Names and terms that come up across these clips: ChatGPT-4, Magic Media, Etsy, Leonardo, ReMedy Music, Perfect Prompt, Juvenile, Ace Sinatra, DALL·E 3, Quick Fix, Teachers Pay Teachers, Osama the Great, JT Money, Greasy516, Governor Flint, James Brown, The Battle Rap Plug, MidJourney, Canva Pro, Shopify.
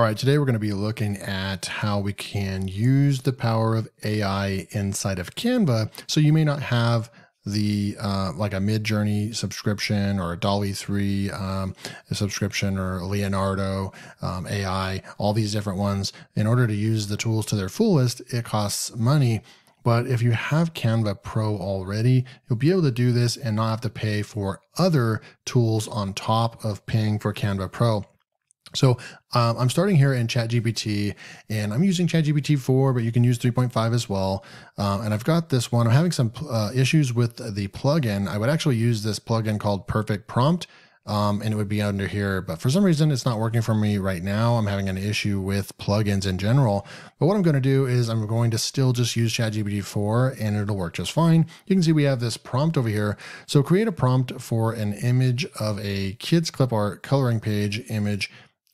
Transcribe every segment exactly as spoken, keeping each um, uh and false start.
All right, today we're going to be looking at how we can use the power of A I inside of Canva. So you may not have the uh, like a MidJourney subscription or a DALL-E three um, subscription or Leonardo um, A I, all these different ones. In order to use the tools to their fullest, it costs money. But if you have Canva Pro already, you'll be able to do this and not have to pay for other tools on top of paying for Canva Pro. So um, I'm starting here in ChatGPT, and I'm using ChatGPT four, but you can use three point five as well. Um, and I've got this one. I'm having some uh, issues with the plugin. I would actually use this plugin called Perfect Prompt, um, and it would be under here. But for some reason, it's not working for me right now. I'm having an issue with plugins in general. But what I'm going to do is I'm going to still just use ChatGPT four, and it'll work just fine. You can see we have this prompt over here. So create a prompt for an image of a kids clip art coloring page image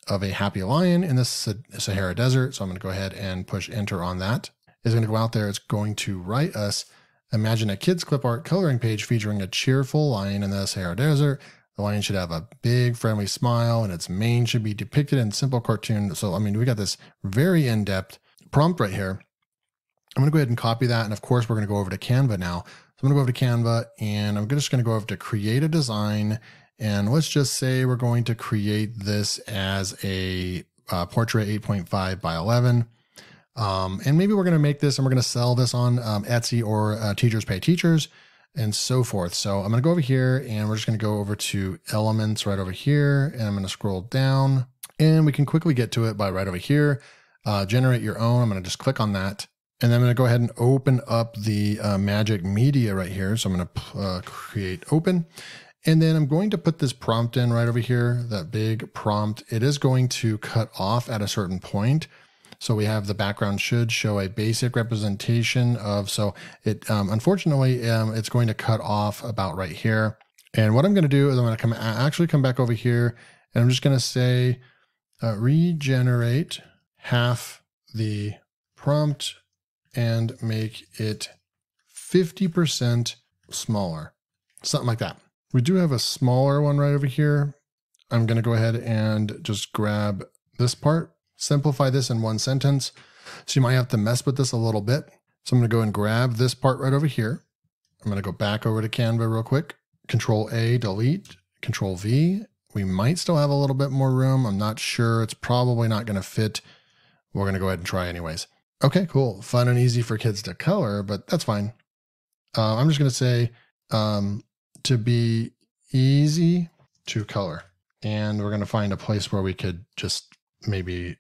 of a happy lion in the Sahara Desert. So I'm going to go ahead and push enter on that. It's going to go out there. It's going to write us, imagine a kid's clip art coloring page featuring a cheerful lion in the Sahara Desert. The lion should have a big friendly smile, and its mane should be depicted in simple cartoon. So, I mean, we got this very in-depth prompt right here. I'm going to go ahead and copy that. And of course, we're going to go over to Canva now. So I'm going to go over to Canva, and I'm just going to go over to create a design. And let's just say we're going to create this as a uh, portrait eight point five by eleven. Um, and maybe we're going to make this and we're going to sell this on um, Etsy or uh, Teachers Pay Teachers and so forth. So I'm going to go over here and we're just going to go over to elements right over here. And I'm going to scroll down and we can quickly get to it by right over here. Uh, generate your own. I'm going to just click on that. And then I'm going to go ahead and open up the uh, Magic Media right here. So I'm going to uh, create open. And then I'm going to put this prompt in right over here, that big prompt. It is going to cut off at a certain point. So we have the background should show a basic representation of, so it um, unfortunately, um, it's going to cut off about right here. And what I'm going to do is I'm going to come actually come back over here, and I'm just going to say, uh, regenerate half the prompt and make it fifty percent smaller, something like that. We do have a smaller one right over here. I'm going to go ahead and just grab this part, simplify this in one sentence. So you might have to mess with this a little bit. So I'm going to go and grab this part right over here. I'm going to go back over to Canva real quick. Control A, delete, Control V. We might still have a little bit more room. I'm not sure. It's probably not going to fit. We're going to go ahead and try anyways. Okay, cool. Fun and easy for kids to color, but that's fine. Uh, I'm just going to say, um, to be easy to color. And we're going to find a place where we could just maybe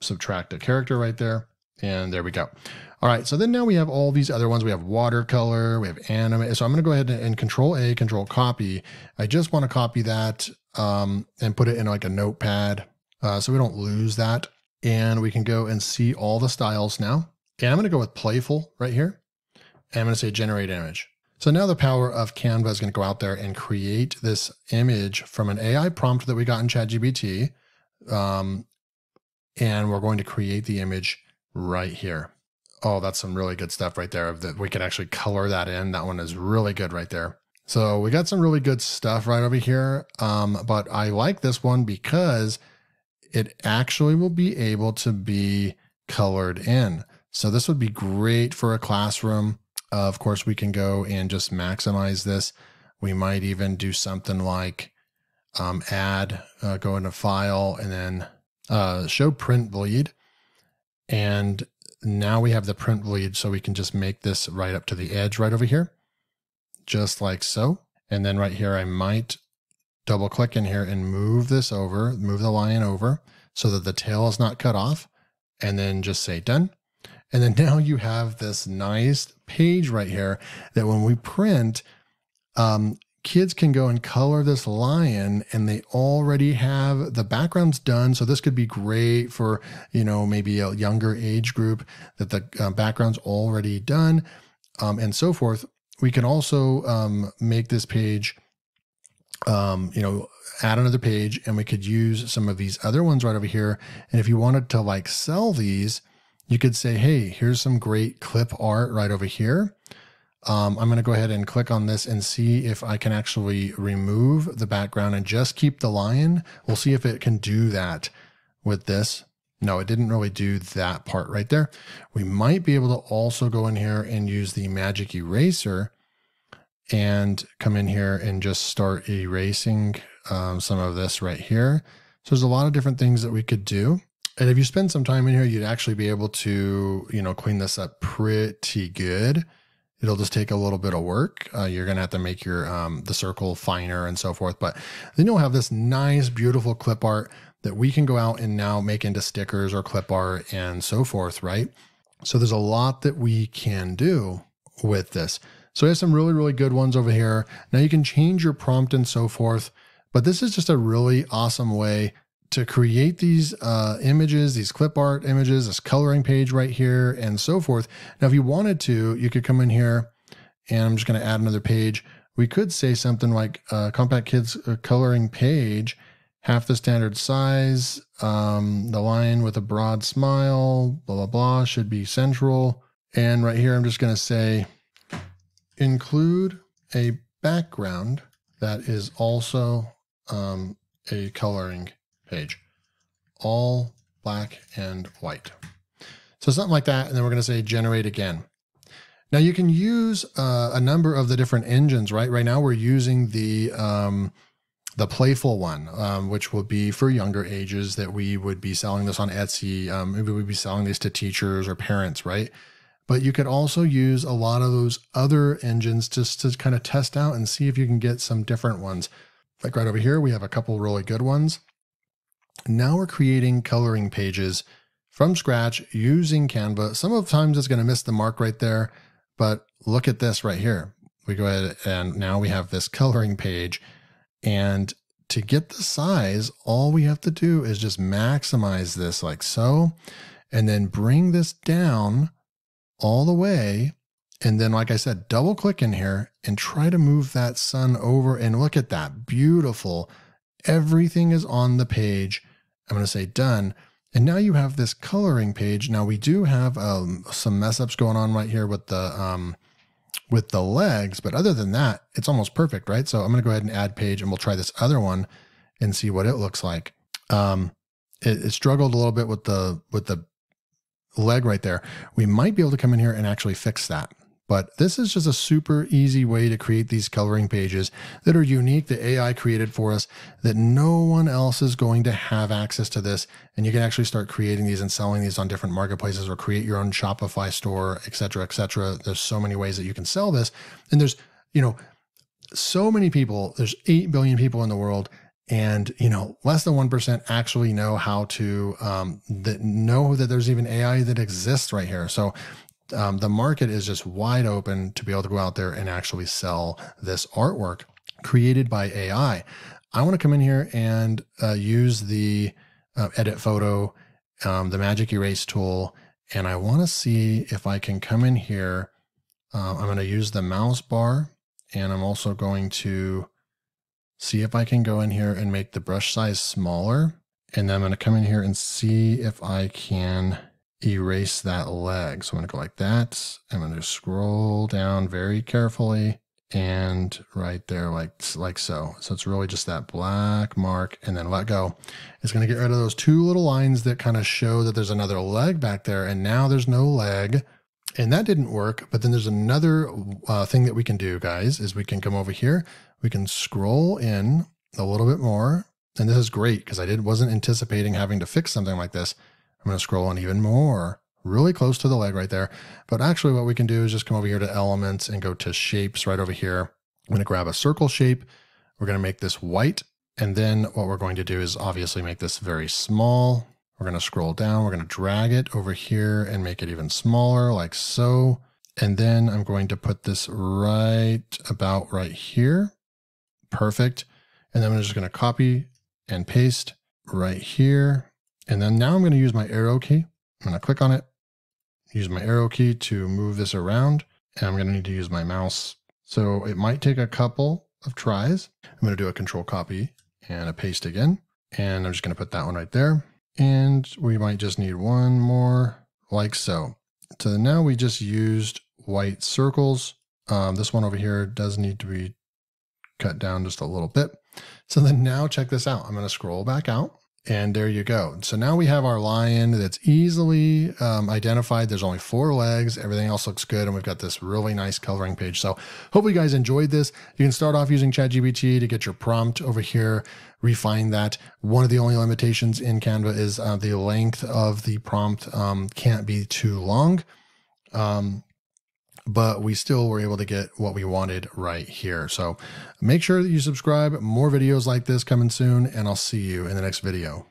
subtract a character right there. And there we go. All right. So then now we have all these other ones. We have watercolor, we have anime. So I'm going to go ahead and control A, control copy. I just want to copy that um, and put it in like a notepad uh, so we don't lose that. And we can go and see all the styles now. And I'm going to go with playful right here. And I'm going to say generate image. So now the power of Canva is going to go out there and create this image from an A I prompt that we got in ChatGPT. Um, and we're going to create the image right here. Oh, that's some really good stuff right there that we could actually color that in. That one is really good right there. So we got some really good stuff right over here. Um, but I like this one because it actually will be able to be colored in. So this would be great for a classroom. Uh, of course, we can go and just maximize this. We might even do something like um, add, uh, go into file, and then uh, show print bleed. And now we have the print bleed, so we can just make this right up to the edge right over here, just like so. And then right here, I might double click in here and move this over, move the lion over so that the tail is not cut off, and then just say done. And then now you have this nice page right here that when we print, um, kids can go and color this lion, and they already have the backgrounds done. So this could be great for, you know, maybe a younger age group that the uh, background's already done um, and so forth. We can also um, make this page, um, you know, add another page, and we could use some of these other ones right over here. And if you wanted to like sell these, you could say, hey, here's some great clip art right over here. Um, I'm going to go ahead and click on this and see if I can actually remove the background and just keep the lion. We'll see if it can do that with this. No, it didn't really do that part right there. We might be able to also go in here and use the magic eraser and come in here and just start erasing um, some of this right here. So there's a lot of different things that we could do. And if you spend some time in here, you'd actually be able to, you know, clean this up pretty good. It'll just take a little bit of work. Uh, you're going to have to make your um, the circle finer and so forth. But then you'll have this nice, beautiful clip art that we can go out and now make into stickers or clip art and so forth, right? So there's a lot that we can do with this. So we have some really, really good ones over here. Now you can change your prompt and so forth. But this is just a really awesome way to create these uh, images, these clip art images, this coloring page right here and so forth. Now, if you wanted to, you could come in here and I'm just going to add another page. We could say something like uh, Compact Kids Coloring Page, half the standard size, um, the line with a broad smile, blah, blah, blah, should be central. And right here, I'm just going to say, include a background that is also um, a coloring page, all black and white. So something like that. And then we're going to say generate again. Now you can use uh, a number of the different engines, right? Right now we're using the, um, the playful one, um, which will be for younger ages that we would be selling this on Etsy. Um, maybe we'd be selling these to teachers or parents, right? But you could also use a lot of those other engines just to kind of test out and see if you can get some different ones. Like right over here, we have a couple really good ones. Now we're creating coloring pages from scratch using Canva. Some of the times it's going to miss the mark right there, but look at this right here. We go ahead and now we have this coloring page. And to get the size, all we have to do is just maximize this like so, and then bring this down all the way. And then, like I said, double click in here and try to move that sun over. And look at that, beautiful. Everything is on the page. I'm going to say done. And now you have this coloring page. Now we do have um, some mess ups going on right here with the, um, with the legs, but other than that, it's almost perfect, right? So I'm going to go ahead and add page and we'll try this other one and see what it looks like. Um, it, it struggled a little bit with the, with the leg right there. We might be able to come in here and actually fix that. But this is just a super easy way to create these coloring pages that are unique, that A I created for us, that no one else is going to have access to this. And you can actually start creating these and selling these on different marketplaces or create your own Shopify store, et cetera, et cetera. There's so many ways that you can sell this. And there's, you know, so many people, there's eight billion people in the world. And, you know, less than one percent actually know how to, um, that know that there's even A I that exists right here. So Um, the market is just wide open to be able to go out there and actually sell this artwork created by A I. I want to come in here and uh, use the uh, edit photo, um, the magic erase tool, and I want to see if I can come in here. Uh, I'm going to use the mouse bar, and I'm also going to see if I can go in here and make the brush size smaller. And then I'm going to come in here and see if I can erase that leg. So I'm going to go like that. I'm going to scroll down very carefully and right there, like, like so. So it's really just that black mark and then let go. It's going to get rid of those two little lines that kind of show that there's another leg back there. And now there's no leg and that didn't work. But then there's another uh, thing that we can do, guys, is we can come over here. We can scroll in a little bit more. And this is great because I did, wasn't anticipating having to fix something like this. I'm going to scroll on even more, really close to the leg right there. But actually what we can do is just come over here to elements and go to shapes right over here. I'm going to grab a circle shape. We're going to make this white. And then what we're going to do is obviously make this very small. We're going to scroll down. We're going to drag it over here and make it even smaller like so. And then I'm going to put this right about right here. Perfect. And then I'm just going to copy and paste right here. And then now I'm going to use my arrow key. I'm going to click on it, use my arrow key to move this around. And I'm going to need to use my mouse. So it might take a couple of tries. I'm going to do a control copy and a paste again. And I'm just going to put that one right there. And we might just need one more like so. So now we just used white circles. Um, this one over here does need to be cut down just a little bit. So then now check this out. I'm going to scroll back out. And there you go. So now we have our lion that's easily um, identified. There's only four legs. Everything else looks good. And we've got this really nice coloring page. So hopefully you guys enjoyed this. You can start off using ChatGPT to get your prompt over here, refine that. One of the only limitations in Canva is uh, the length of the prompt um, can't be too long. Um, but we still were able to get what we wanted right here. So make sure that you subscribe. More videos like this coming soon, and I'll see you in the next video.